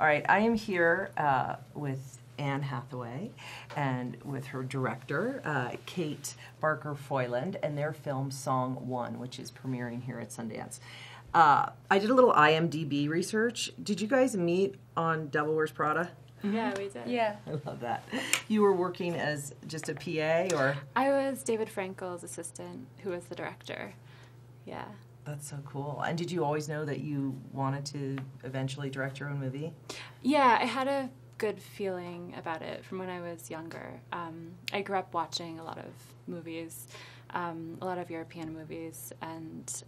All right, I am here with Anne Hathaway and with her director, Kate Barker-Foyland, and their film Song One, which is premiering here at Sundance. I did a little IMDb research. Did you guys meet on Devil Wears Prada? Yeah, we did. Yeah. I love that. You were working as just a PA, or? I was David Frankel's assistant, who was the director. Yeah. That's so cool. And did you always know that you wanted to eventually direct your own movie? Yeah, I had a good feeling about it from when I was younger. I grew up watching a lot of movies, a lot of European movies, and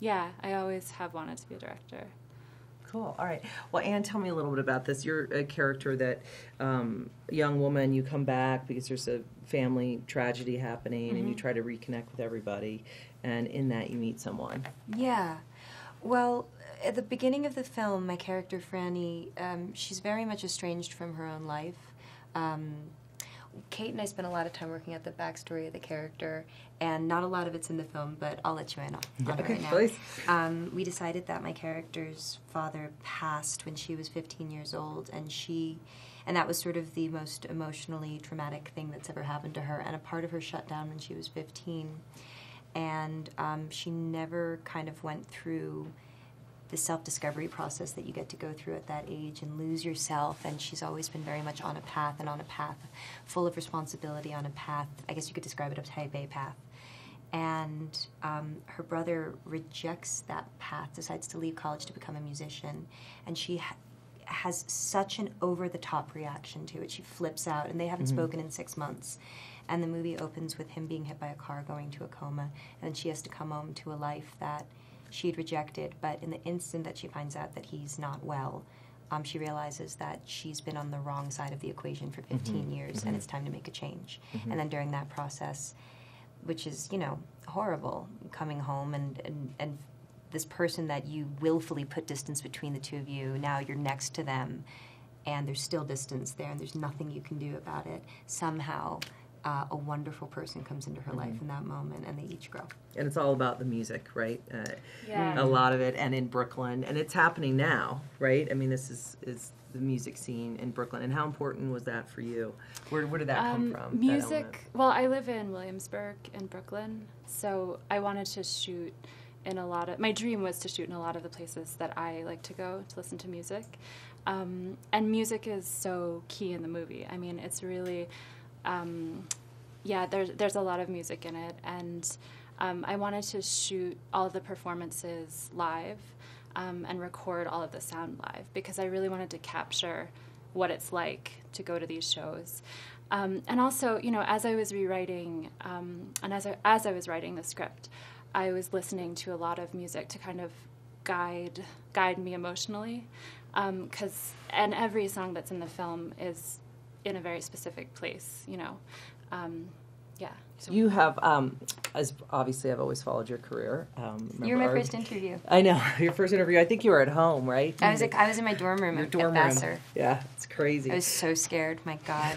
yeah, I always have wanted to be a director. Cool. All right. Well, Anne, tell me a little bit about this. You're a character that, a young woman, you come back because there's a family tragedy happening, and you try to reconnect with everybody, and in that you meet someone. Yeah. Well, at the beginning of the film, my character, Franny, she's very much estranged from her own life. Kate and I spent a lot of time working out the backstory of the character, and not a lot of it's in the film, but I'll let you in on it right now. Please. We decided that my character's father passed when she was 15 years old, and that was sort of the most emotionally traumatic thing that's ever happened to her, and a part of her shut down when she was 15. And she never kind of went through the self-discovery process that you get to go through at that age and lose yourself, and she's always been very much on a path, and on a path full of responsibility, on a path, I guess you could describe it as a type A path. And her brother rejects that path, decides to leave college to become a musician, and she has such an over-the-top reaction to it. She flips out, and they haven't spoken in 6 months. And the movie opens with him being hit by a car, going to a coma, and she has to come home to a life that she'd rejected, but in the instant that she finds out that he's not well, she realizes that she's been on the wrong side of the equation for 15 years, and it's time to make a change. And then during that process, which is, you know, horrible, coming home and this person that you willfully put distance between the two of you, now you're next to them, and there's still distance there, and there's nothing you can do about it. Somehow, a wonderful person comes into her life in that moment, and they each grow. And it's all about the music, right? Yeah. A lot of it, and in Brooklyn. And it's happening now, right? I mean, this is the music scene in Brooklyn. And how important was that for you? Where did that come from? Music, well, I live in Williamsburg in Brooklyn, so I wanted to shoot in a lot of, my dream was to shoot in a lot of the places that I like to go to listen to music. And music is so key in the movie. I mean, it's really... yeah, there's a lot of music in it, and I wanted to shoot all of the performances live and record all of the sound live, because I really wanted to capture what it's like to go to these shows. And also, you know, as I was rewriting and as I was writing the script, I was listening to a lot of music to kind of guide me emotionally, because and every song that's in the film is in a very specific place, you know. Yeah. So you have, as obviously I've always followed your career. You were my first interview. I know, your first interview. I think you were at home, right? I was in my dorm room at Vassar. Yeah, it's crazy. I was so scared, my God.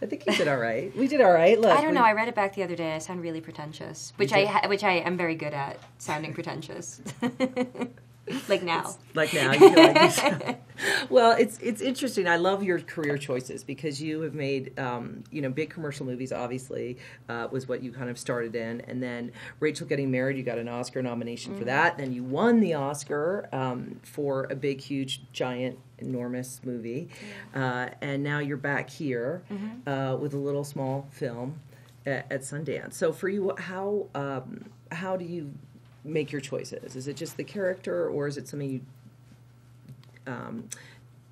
I think you did all right. We did all right. Look, I don't know. I read it back the other day. I sound really pretentious, which I am very good at, sounding pretentious. Like now. Like now. You feel like well, it's interesting. I love your career choices, because you have made, you know, big commercial movies, obviously, was what you kind of started in. And then Rachel Getting Married, you got an Oscar nomination for that. Then you won the Oscar for a big, huge, giant, enormous movie. And now you're back here with a little small film at Sundance. So for you, how do you... make your choices? Is it just the character, or is it something you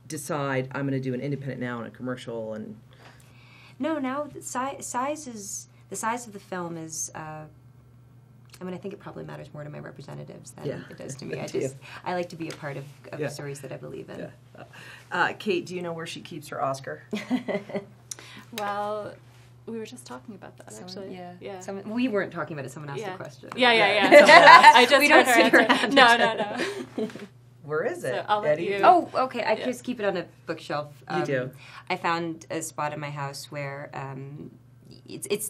decide, I'm going to do an independent now and a commercial? And no, now the size of the film is, I mean, I think it probably matters more to my representatives than it does to me. I like to be a part of the stories that I believe in. Yeah. Kate, do you know where she keeps her Oscar? Well... we were just talking about that, actually. Yeah. Someone, we weren't talking about it. Someone asked the question. Yeah. I just we don't sit around. No. Where is it? So I'll let you. Oh, okay. I just keep it on a bookshelf. You do. I found a spot in my house where it's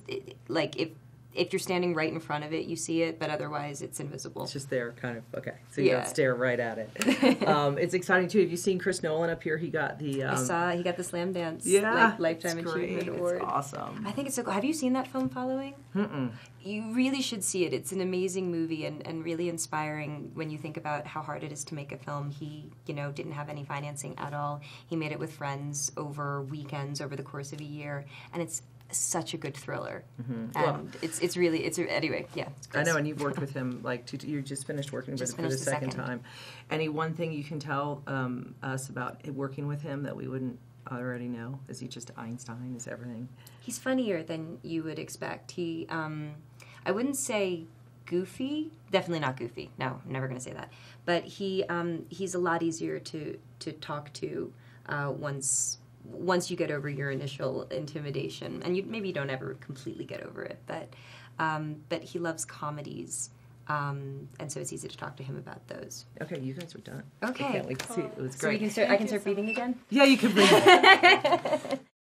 like if if you're standing right in front of it, you see it, but otherwise it's invisible. It's just there, kind of, okay. So you don't stare right at it. It's exciting, too. Have you seen Chris Nolan up here? He got the... he got the Slam Dance Lifetime Achievement Award. It's awesome. I think it's so cool. Have you seen that film, Following? Mm-mm. You really should see it. It's an amazing movie and really inspiring when you think about how hard it is to make a film. He, you know, didn't have any financing at all. He made it with friends over weekends, over the course of a year, and it's such a good thriller. Mm-hmm. And well, it's really, it's, anyway, yeah. I know, and you've worked with him, like, you just finished working with him for the second time. Any one thing you can tell us about working with him that we wouldn't already know? Is he just Einstein? Is everything? He's funnier than you would expect. He, I wouldn't say goofy, definitely not goofy. No, I'm never going to say that. But he, he's a lot easier to talk to once you get over your initial intimidation, and you maybe don't ever completely get over it, but he loves comedies, and so it's easy to talk to him about those. Okay, you guys are done. Okay, I can't wait to see it. It was great. So we can start, I can start breathing again? Yeah, you can breathe.